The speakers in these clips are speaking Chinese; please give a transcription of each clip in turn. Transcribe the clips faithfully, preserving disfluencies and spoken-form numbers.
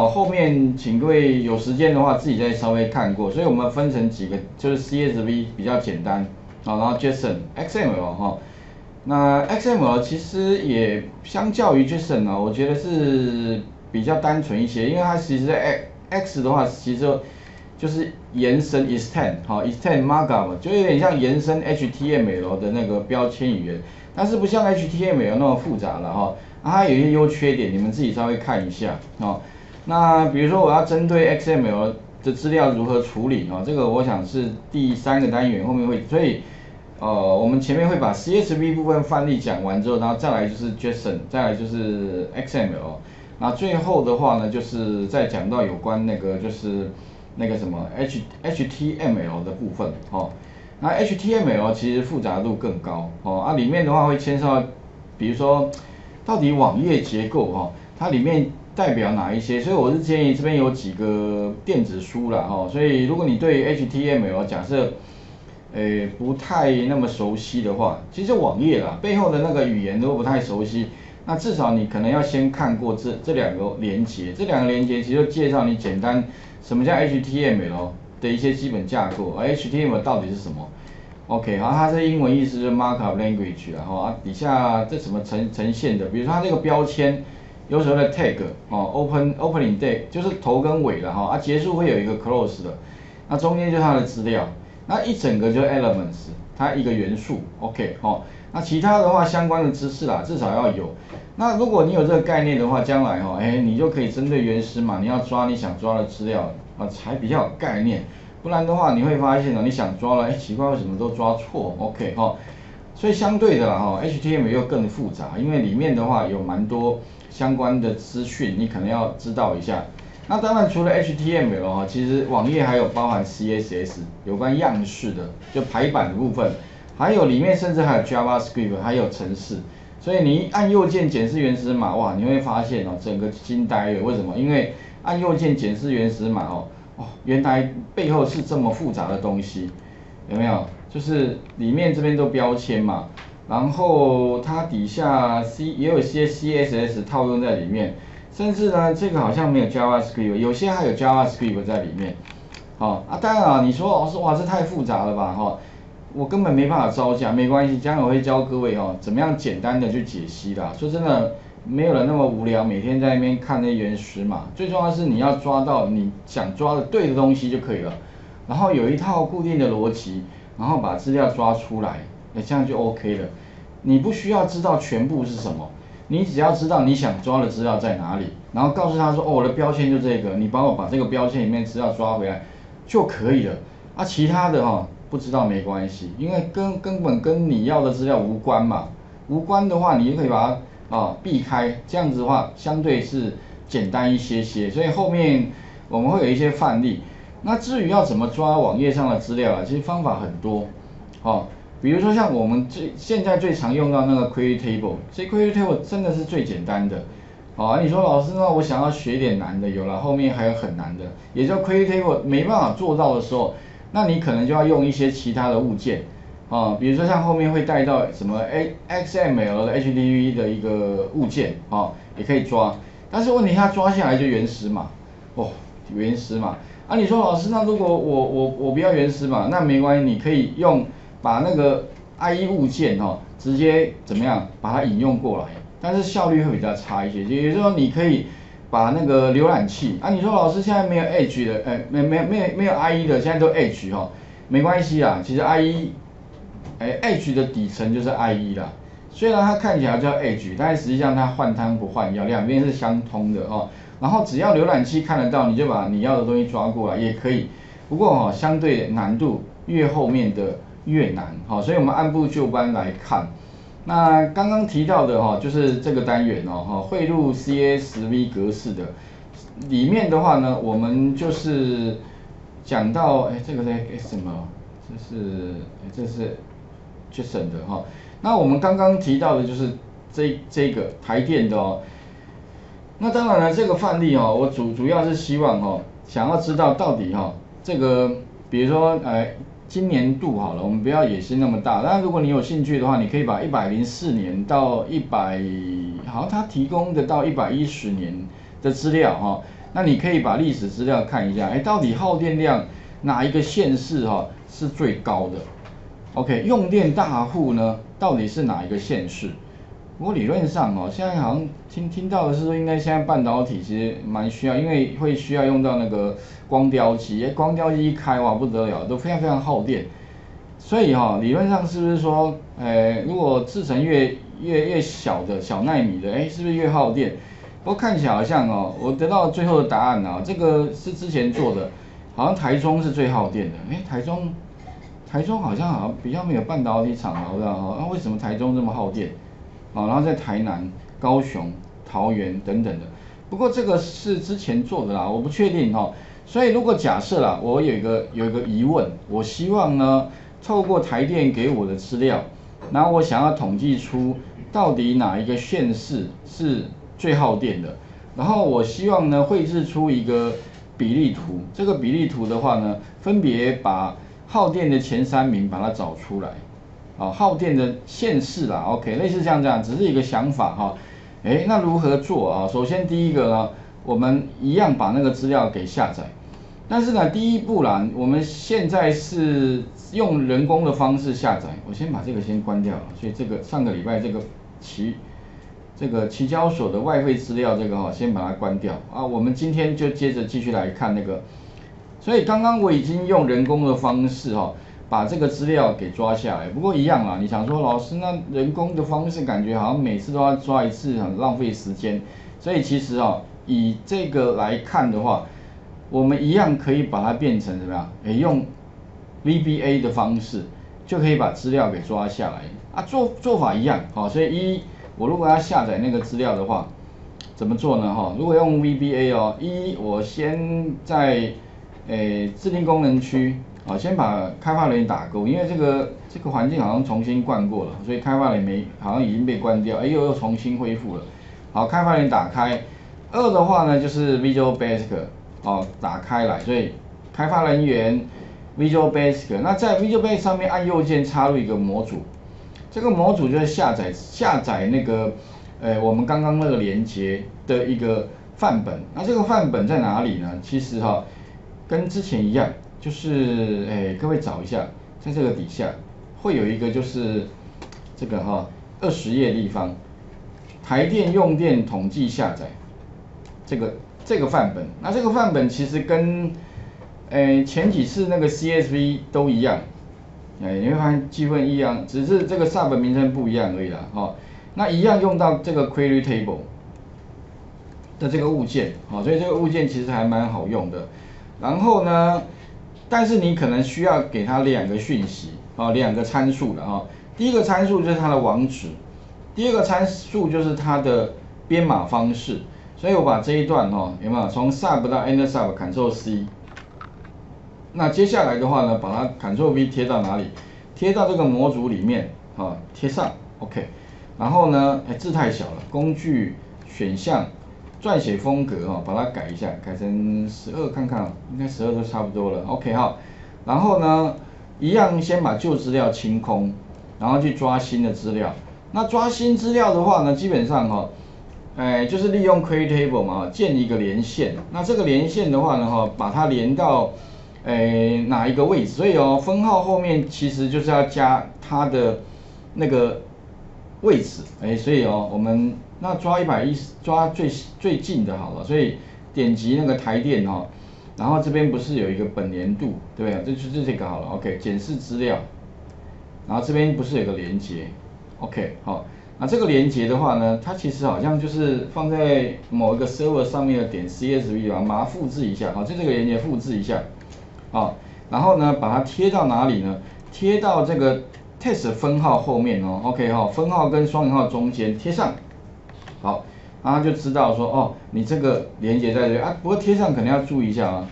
好，后面请各位有时间的话自己再稍微看过。所以我们分成几个，就是 C S V 比较简单，好，然后 JSON、X M L 哈。那 X M L 其实也相较于 JSON 呢，我觉得是比较单纯一些，因为它其实在 X 的话，其实就是延伸 extend 好 extend markup 就有点像延伸 H T M L 的那个标签语言，但是不像 H T M L 那么复杂了哈。啊、它有一些优缺点，你们自己稍微看一下哦。那比如说我要针对 X M L 的资料如何处理哦，这个我想是第三个单元后面会，所以呃我们前面会把 C S V 部分范例讲完之后，然后再来就是 JSON， 再来就是 X M L， 那最后的话呢就是再讲到有关那个就是那个什么 H HTML 的部分哦。那 H T M L 其实复杂度更高哦，啊里面的话会牵涉到，比如说到底网页结构哦，它里面代表哪一些？所以我是建议这边有几个电子书啦哈，所以如果你对 H T M L 假设，诶、呃、不太那么熟悉的话，其实网页啦背后的那个语言都不太熟悉，那至少你可能要先看过这这两个连结，这两个连结其实就介绍你简单什么叫 H T M L 的一些基本架构，而 H T M L 到底是什么？OK， 然后它是英文意思是 markup language， 然后啊底下这什么呈呈现的，比如说它这个标签有所谓的 tag 哦 ，open opening tag 就是头跟尾了哈，啊结束会有一个 close 的，那中间就是它的资料，那一整个就是 elements， 它一个元素 ，OK 哦，那其他的话相关的知识啦至少要有，那如果你有这个概念的话，将来哈、哦，哎你就可以针对原始码你要抓你想抓的资料啊才比较有概念。不然的话，你会发现呢，你想抓了，哎，奇怪，为什么都抓错 ？OK 哈、哦，所以相对的啦哈 ，H T M L 又更复杂，因为里面的话有蛮多相关的资讯，你可能要知道一下。那当然除了 H T M L 哈，其实网页还有包含 C S S 有关样式的，就排版的部分，还有里面甚至还有 JavaScript， 还有程式。所以你按右键检视原始码，哇，你会发现哦，整个惊呆了。为什么？因为按右键检视原始码哦。哦、原来背后是这么复杂的东西，有没有？就是里面这边都标签嘛，然后它底下 C 也有些 C S S 套用在里面，甚至呢这个好像没有 JavaScript， 有些还有 JavaScript 在里面。哦啊，当然啊，你说哦说哇这太复杂了吧哈、哦，我根本没办法招架，没关系，将来我会教各位哦怎么样简单的去解析啦。说真的。没有人那么无聊，每天在那边看那原始码。最重要的是你要抓到你想抓的对的东西就可以了，然后有一套固定的逻辑，然后把资料抓出来，哎，这样就 OK 了。你不需要知道全部是什么，你只要知道你想抓的资料在哪里，然后告诉他说，哦，我的标签就这个，你帮我把这个标签里面资料抓回来就可以了。啊，其他的哈、哦、不知道没关系，因为根根本跟你要的资料无关嘛，无关的话你就可以把它。啊、哦，避开这样子的话，相对是简单一些些，所以后面我们会有一些范例。那至于要怎么抓网页上的资料啊，其实方法很多，哦，比如说像我们最现在最常用到那个 Query Table， 这 Query Table 真的是最简单的。哦，你说老师呢，我想要学点难的，有了，后面还有很难的，也就 Query Table 没办法做到的时候，那你可能就要用一些其他的物件。啊、哦，比如说像后面会带到什么 X M L 的 H T T P 的一个物件啊、哦，也可以抓，但是问题它抓下来就原始码，哦，原始码啊，你说老师，那如果我我我不要原始码，那没关系，你可以用把那个 I E 物件哦，直接怎么样把它引用过来，但是效率会比较差一些，也就是说你可以把那个浏览器啊，你说老师现在没有 Edge 的，哎、欸，没没没没有 I E 的，现在都 Edge 哈、哦，没关系啦，其实 I E。哎 ，Edge 的底层就是 I E 啦，虽然它看起来叫 Edge， 但实际上它换汤不换药，两边是相通的哦。然后只要浏览器看得到，你就把你要的东西抓过来也可以。不过哦，相对难度越后面的越难，好、哦，所以我们按部就班来看。那刚刚提到的哈、哦，就是这个单元哦，哈，汇入 C S V 格式的里面的话呢，我们就是讲到哎，这个在什么？这是这是。JSON 的哈，那我们刚刚提到的就是这这个台电的哦。那当然了，这个范例哦，我主主要是希望哦，想要知道到底哈、哦，这个比如说呃今年度好了，我们不要野心那么大。但如果你有兴趣的话，你可以把一百零四年到一百，好像他提供的到一百一十年的资料哈、哦，那你可以把历史资料看一下，哎，到底耗电量哪一个县市哈、哦、是最高的 ？OK， 用电大户呢，到底是哪一个县市？不过理论上哦，现在好像听听到的是说，应该现在半导体其实蛮需要，因为会需要用到那个光雕机，哎，光雕机一开哇不得了，都非常非常耗电。所以哈、哦，理论上是不是说，呃，如果制程越越越小的小奈米的，哎，是不是越耗电？ 不过看起来好像哦，我得到最后的答案啊，这个是之前做的，好像台中是最耗电的。哎，台中，台中好像好像比较没有半导体厂好像哦，那、啊、为什么台中这么耗电？啊，然后在台南、高雄、桃园等等的。不过这个是之前做的啦，我不确定哦。所以如果假设啦，我有一个有一个疑问，我希望呢，透过台电给我的资料，然后我想要统计出到底哪一个县市是 最耗电的，然后我希望呢绘制出一个比例图，这个比例图的话呢，分别把耗电的前三名把它找出来，啊，耗电的县市啦 ，OK， 类似像这样，只是一个想法哈，哎，那如何做啊？首先第一个呢，我们一样把那个资料给下载，但是呢，第一步啦，我们现在是用人工的方式下载，我先把这个先关掉了，所以这个上个礼拜这个期。 这个期交所的外汇资料，这个哈、哦，先把它关掉啊。我们今天就接着继续来看那个，所以刚刚我已经用人工的方式哈、哦，把这个资料给抓下来。不过一样啦，你想说老师那人工的方式感觉好像每次都要抓一次，很浪费时间。所以其实啊、哦，以这个来看的话，我们一样可以把它变成怎么样？诶，用 V B A 的方式就可以把资料给抓下来啊。做做法一样，好、哦，所以一。 我如果要下载那个资料的话，怎么做呢？哈，如果用 V B A 哦，一我先在诶制定功能区啊，先把开发人员打勾，因为这个这个环境好像重新灌过了，所以开发人员没好像已经被关掉，哎又又重新恢复了。好，开发人员打开。二的话呢就是 Visual Basic 哦打开来，所以开发人员 Visual Basic， 那在 Visual Basic 上面按右键插入一个模组。 这个模组就是下载下载那个，呃，我们刚刚那个连接的一个范本。那这个范本在哪里呢？其实哈、哦，跟之前一样，就是哎，各位找一下，在这个底下会有一个就是这个哈、哦，二十页立方，台电用电统计下载这个这个范本。那这个范本其实跟，哎，前几次那个 C S V 都一样。 哎，你会发现基本一样，只是这个 sub 名称不一样而已啦。哦，那一样用到这个 Query Table 的这个物件，哦，所以这个物件其实还蛮好用的。然后呢，但是你可能需要给它两个讯息，哦，两个参数了哦。第一个参数就是它的网址，第二个参数就是它的编码方式。所以我把这一段哦，有没有从 sub 到 enter sub Ctrl C。 那接下来的话呢，把它 Ctrl V 贴到哪里？贴到这个模组里面，啊，贴上 ，OK。然后呢，哎，字太小了，工具选项撰写风格啊、哦，把它改一下，改成十二看看，应该十二都差不多了 ，OK 哈。然后呢，一样先把旧资料清空，然后去抓新的资料。那抓新资料的话呢，基本上哈、哦，哎，就是利用 Query Table 嘛，建一个连线。那这个连线的话呢，哈，把它连到 诶，哪一个位置？所以哦，分号后面其实就是要加它的那个位置。诶，所以哦，我们那抓一百一十，抓最最近的好了。所以点击那个台电哦，然后这边不是有一个本年度，对不对？这就是这个好了。OK， 检视资料，然后这边不是有个连接 ？OK， 好，那这个连接的话呢，它其实好像就是放在某一个 server 上面的点 C S V 地方，把它复制一下。好，就这个连接复制一下。 啊、哦，然后呢，把它贴到哪里呢？贴到这个 test 分号后面哦 ，OK 哈、哦，分号跟双引号中间贴上，好，然后就知道说哦，你这个连接在这里啊。不过贴上可能要注意一下啊，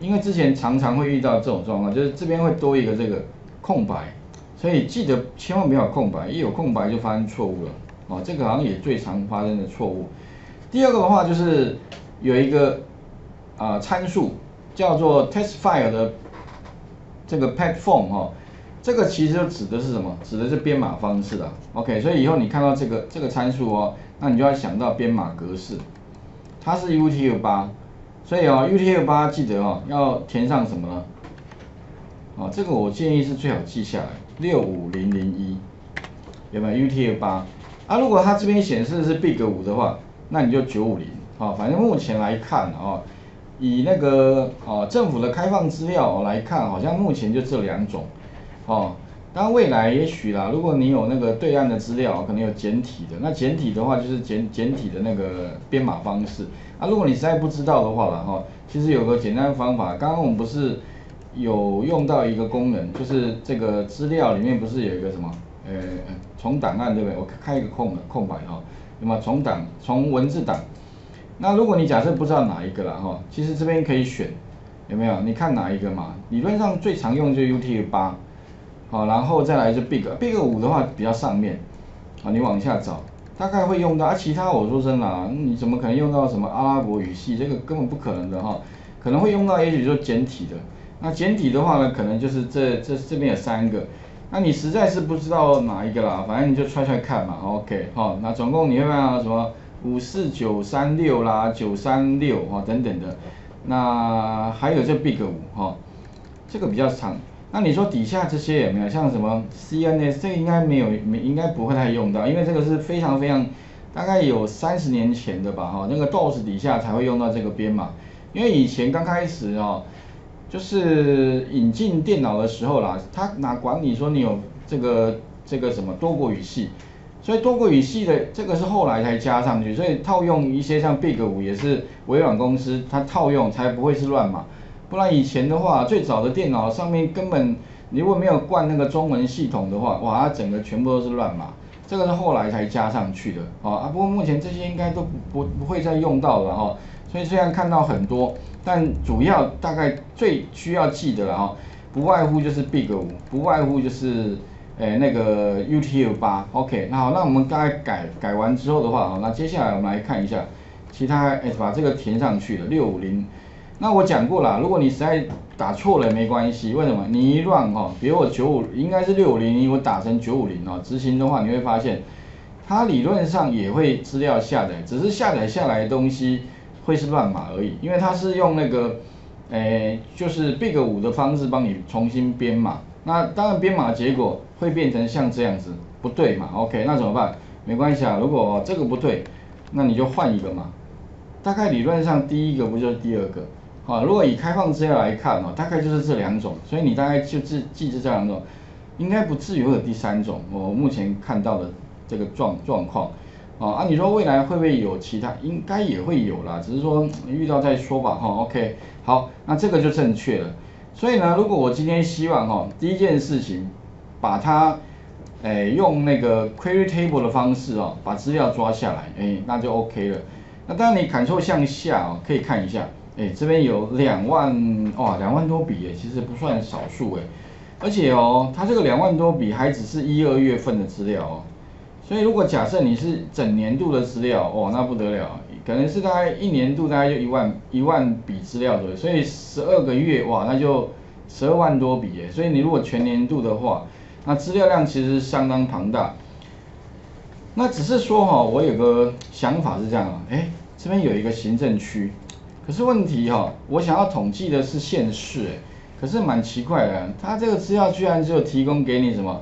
因为之前常常会遇到这种状况，就是这边会多一个这个空白，所以记得千万不要空白，一有空白就发生错误了。哦，这个好像也最常发生的错误。第二个的话就是有一个啊、呃、参数。 叫做 test file 的这个 pad form 哈、哦，这个其实就指的是什么？指的是编码方式啦。OK， 所以以后你看到这个这个参数哦，那你就要想到编码格式，它是 U T F 八，所以啊 U T F 八记得啊要填上什么呢？啊，这个我建议是最好记下来， 六五零零一有没有 U T F 八？ 啊，如果它这边显示的是 Big 五 的话，那你就九五零啊。反正目前来看啊，以那个啊政府的开放资料来看，好像目前就这两种啊。当然未来也许啦，如果你有那个对岸的资料，可能有简体的，那简体的话就是简简体的那个编码方式。啊，如果你实在不知道的话啦，哈，其实有个简单的方法，刚刚我们不是有用到一个功能，就是这个资料里面不是有一个什么？ 呃，从档案对不对？我开一个空的空白哈、哦，那么从档从文字档，那如果你假设不知道哪一个了哈、哦，其实这边可以选，有没有？你看哪一个嘛？理论上最常用就 U T F 八，好，然后再来是 Big，Big 五的话比较上面，啊，你往下找，大概会用到啊。其他我说真的、啊，你怎么可能用到什么阿拉伯语系？这个根本不可能的哈、哦，可能会用到，也许就简体的。那简体的话呢，可能就是这这这边有三个。 那你实在是不知道哪一个啦，反正你就揣揣看嘛 ，OK 哈、哦。那总共你会看到什么五四九三六啦、九三六哈等等的，那还有这 Big 五哈、哦，这个比较长。那你说底下这些有没有像什么 C N S 这个应该没有，没应该不会太用到，因为这个是非常非常大概有三十年前的吧哈、哦，那个 D O S 底下才会用到这个编码，因为以前刚开始哦。 就是引进电脑的时候啦，他哪管你说你有这个这个什么多国语系，所以多国语系的这个是后来才加上去，所以套用一些像 Big 五也是微软公司它套用才不会是乱码，不然以前的话最早的电脑上面根本你如果没有灌那个中文系统的话，哇，它整个全部都是乱码，这个是后来才加上去的啊。不过目前这些应该都不不会再用到了哈，所以虽然看到很多。 但主要大概最需要记得了哈、哦，不外乎就是 Big 五，不外乎就是诶、欸、那个 U T F 八，OK， 那好，那我们大概改改完之后的话，好，那接下来我们来看一下其他诶、欸、把这个填上去了六五零，那我讲过了，如果你实在打错了没关系，为什么？你一乱哈、哦，比如我九五应该是六五零，我打成九五零哦，执行的话你会发现，它理论上也会资料下载，只是下载下来的东西。 会是乱码而已，因为它是用那个，诶、欸，就是 Big 五的方式帮你重新编码。那当然编码结果会变成像这样子，不对嘛 ？OK， 那怎么办？没关系啊，如果这个不对，那你就换一个嘛。大概理论上第一个不就是第二个？好、啊，如果以开放资料来看哦，大概就是这两种，所以你大概就记记这两种，应该不至于会有第三种。我目前看到的这个状状况。 哦啊，你说未来会不会有其他？应该也会有啦，只是说遇到再说吧哈、哦。OK， 好，那这个就正确了。所以呢，如果我今天希望哈、哦，第一件事情，把它，诶、欸，用那个 Query Table 的方式哦，把资料抓下来，诶、欸，那就 OK 了。那当然你Ctrl向下哦，可以看一下，诶、欸，这边有两万哇，两万多笔诶，其实不算少数诶，而且哦，它这个两万多笔还只是一二月份的资料哦。 所以，如果假设你是整年度的资料，哦，那不得了，可能是大概一年度大概就一万一万笔资料左右，所以十二个月，哇，那就十二万多笔耶。所以你如果全年度的话，那资料量其实相当庞大。那只是说哈、哦，我有个想法是这样啊，哎，这边有一个行政区，可是问题哈、哦，我想要统计的是县市，哎，可是蛮奇怪的、啊，它这个资料居然只有提供给你什么？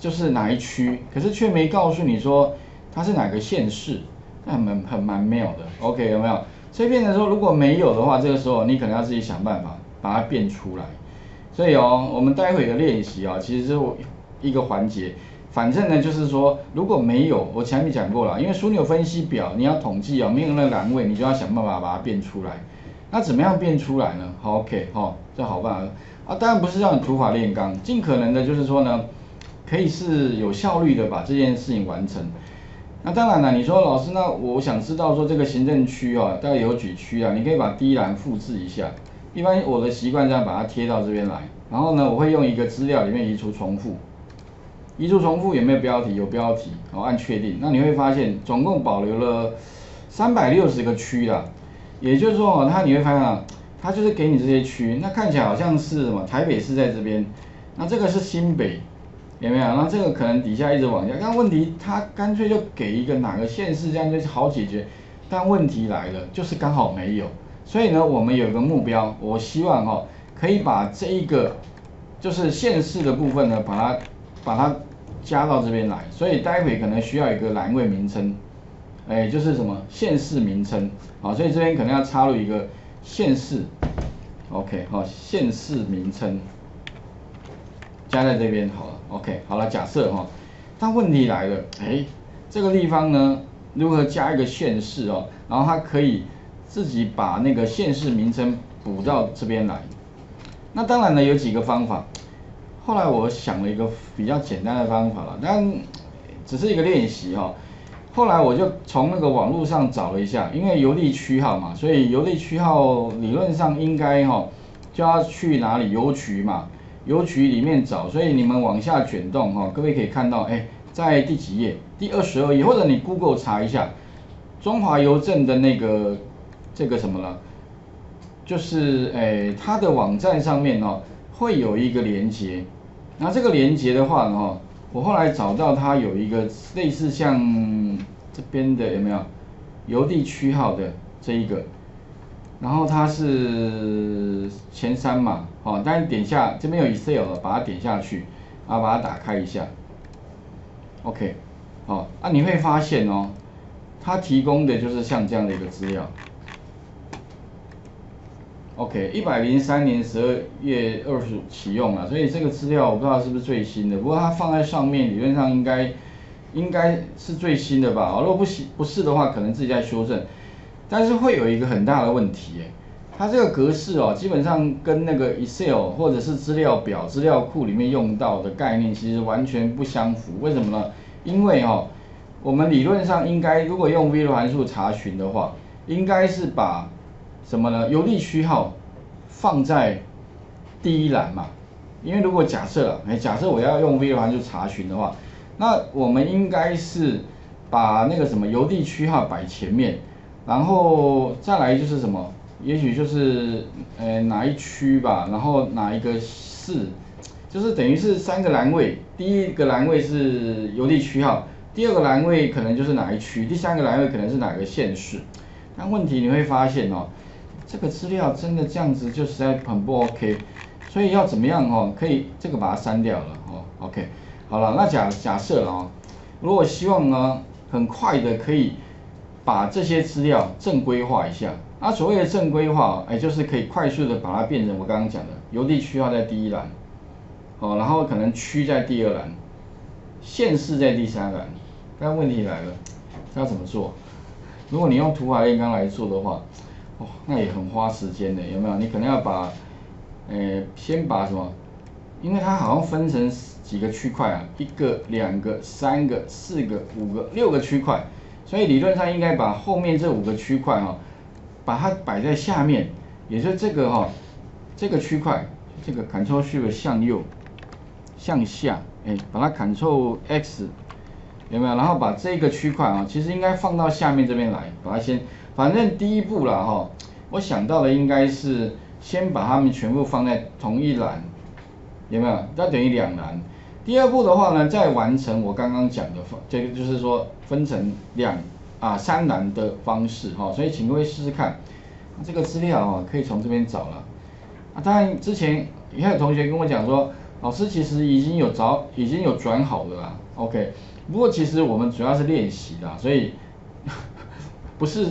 就是哪一区，可是却没告诉你说它是哪个县市，那很很蛮妙的。OK， 有没有？所以变成说，如果没有的话，这个时候你可能要自己想办法把它变出来。所以哦，我们待会的练习啊，其实是一个环节。反正呢，就是说，如果没有，我前面讲过了，因为枢纽分析表你要统计啊，没有那个栏位，你就要想办法把它变出来。那怎么样变出来呢？好 ，OK， 哈、哦，这好办啊。啊，当然不是让你土法炼钢，尽可能的就是说呢。 可以是有效率的把这件事情完成。那当然了，你说老师，那我想知道说这个行政区哦，大概有几区啊？你可以把第一栏复制一下。一般我的习惯这样把它贴到这边来。然后呢，我会用一个资料里面移除重复。移除重复有没有标题？有标题，然后按确定。那你会发现总共保留了三百六十个区啦。也就是说哦，它你会发现啊，它就是给你这些区。那看起来好像是什么？台北市在这边，那这个是新北。 有没有？那这个可能底下一直往下，但问题他干脆就给一个哪个县市，这样就好解决。但问题来了，就是刚好没有，所以呢，我们有一个目标，我希望哦，可以把这一个就是县市的部分呢，把它把它加到这边来。所以待会可能需要一个栏位名称，哎，就是什么县市名称啊，所以这边可能要插入一个县市 ，OK， 好，县市名称加在这边好了 ，OK， 好了，假设哈、哦，但问题来了，哎，这个地方呢？ 如何加一个县市哦，然后它可以自己把那个县市名称补到这边来。那当然呢，有几个方法。后来我想了一个比较简单的方法了，但只是一个练习哈、哦。后来我就从那个网络上找了一下，因为邮递区号嘛，所以邮递区号理论上应该哈、哦、就要去哪里邮局嘛，邮局里面找。所以你们往下卷动哈、哦，各位可以看到，哎。 在第几页？第二十二页，或者你 Google 查一下，中华邮政的那个这个什么了，就是诶，它的网站上面哦会有一个连结，那这个连结的话哦，我后来找到它有一个类似像这边的有没有邮递区号的这一个，然后它是前三嘛，哦，但是点下这边有 Excel 了，把它点下去，啊，把它打开一下。 OK， 好、哦，啊，你会发现哦，它提供的就是像这样的一个资料。OK， 一百零三年十二月二十五启用了，所以这个资料我不知道是不是最新的，不过它放在上面理论上应该应该是最新的吧？哦，如果不是不是的话，可能自己在修正，但是会有一个很大的问题，哎，它这个格式哦，基本上跟那个 Excel 或者是资料表、资料库里面用到的概念其实完全不相符，为什么呢？ 因为哦，我们理论上应该，如果用 V L O O K U P 函数查询的话，应该是把什么呢？邮递区号放在第一栏嘛。因为如果假设了，哎，假设我要用 V L O O K U P 函数查询的话，那我们应该是把那个什么邮递区号摆前面，然后再来就是什么？也许就是呃哪一区吧，然后哪一个市。 就是等于是三个栏位，第一个栏位是邮递区号，第二个栏位可能就是哪一区，第三个栏位可能是哪个县市。但问题你会发现哦，这个资料真的这样子就实在很不 OK， 所以要怎么样哦？可以这个把它删掉了哦。OK， 好了，那假假设了哦，如果希望呢很快的可以把这些资料正规化一下，那所谓的正规化，哎，就是可以快速的把它变成我刚刚讲的邮递区号在第一栏。 哦，然后可能区在第二栏，县市在第三栏，但问题来了，要怎么做？如果你用图卡炼钢来做的话，哦，那也很花时间的，有没有？你可能要把，呃，先把什么？因为它好像分成几个区块啊，一个、两个、三个、四个、五个、六个区块，所以理论上应该把后面这五个区块哈、哦，把它摆在下面，也就是这个哈、哦，这个区块，这个 Ctrl Shift 向右。 向下，哎，把它 Ctrl X， 有没有？然后把这个区块啊，其实应该放到下面这边来，把它先，反正第一步啦哈、哦，我想到的应该是先把它们全部放在同一栏，有没有？那等于两栏。第二步的话呢，再完成我刚刚讲的，这个就是说分成两啊三栏的方式哈、哦，所以请各位试试看，这个资料啊、哦、可以从这边找了。啊，当然之前也有同学跟我讲说。 老师其实已经有找，已经有转好了啦 ，OK。不过其实我们主要是练习啦，所以不是，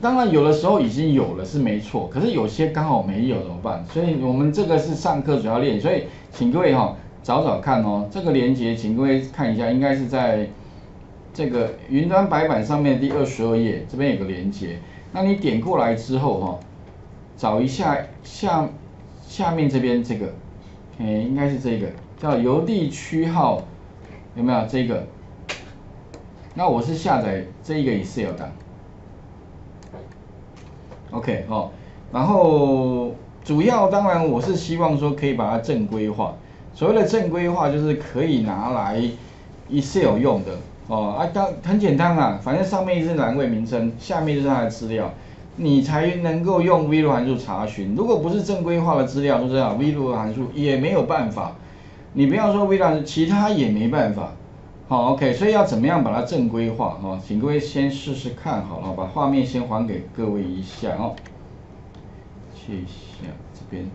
当然有的时候已经有了是没错，可是有些刚好没有怎么办？所以我们这个是上课主要练，所以请各位哈、哦、找找看哦，这个连结请各位看一下，应该是在这个云端白板上面第二十二页这边有个连结，那你点过来之后哈、哦，找一下下下面这边这个。 哎、欸，应该是这个叫邮递区号，有没有这个？那我是下载这一个 Excel 档 ，OK 哦。然后主要当然我是希望说可以把它正规化。所谓的正规化就是可以拿来 Excel 用的哦啊，当很简单啦，反正上面是栏位名称，下面就是它的资料。 你才能够用 V L O O K U P 函数查询。如果不是正规化的资料，就这样 V L O O K U P 函数也没有办法。你不要说 V L O O K U P 函数，其他也没办法。好 ，OK， 所以要怎么样把它正规化？哈、哦，请各位先试试看好了，把画面先还给各位一下哦。谢一下这边。